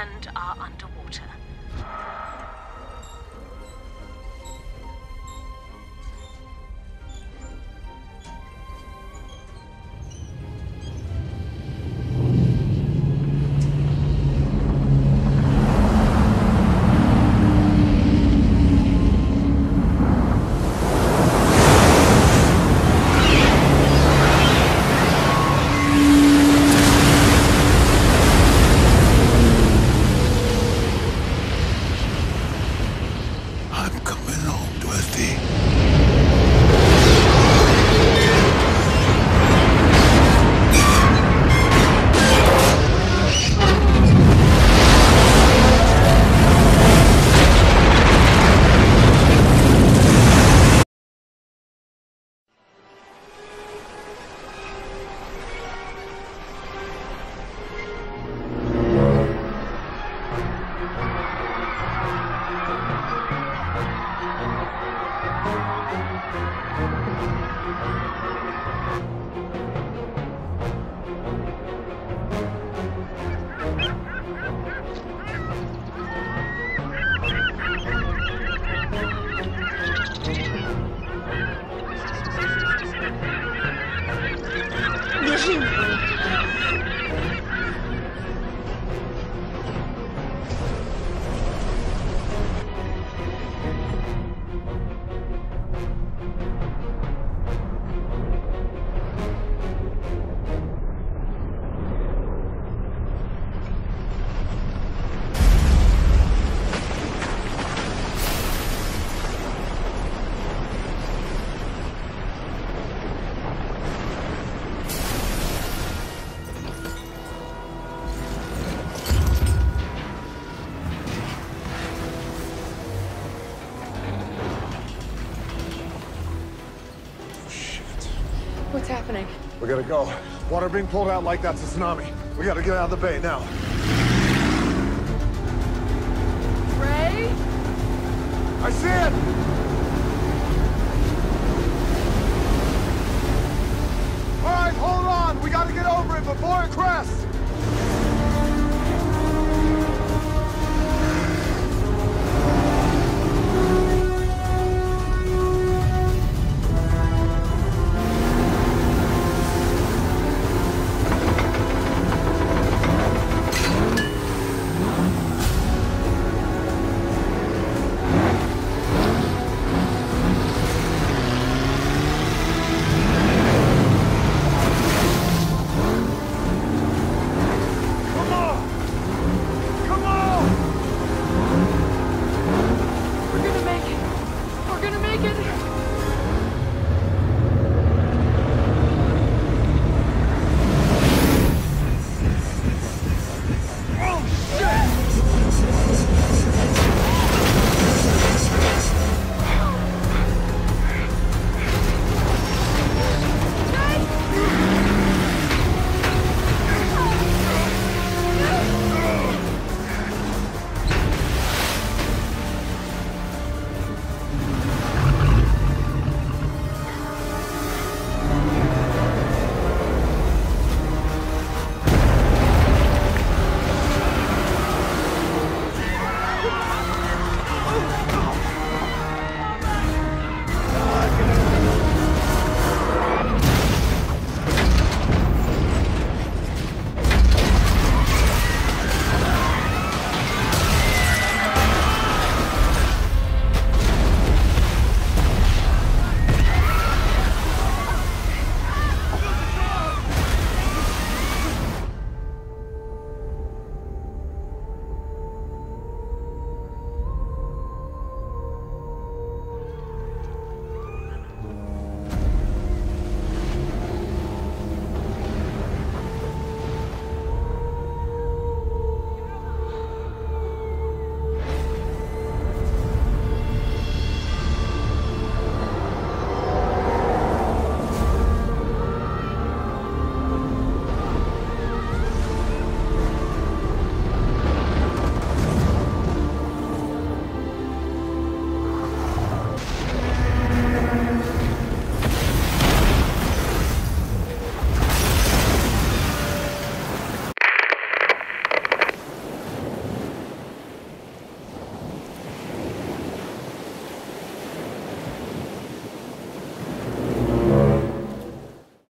and are underwater. What's happening? We gotta go. Water being pulled out like that's a tsunami. We gotta get out of the bay now.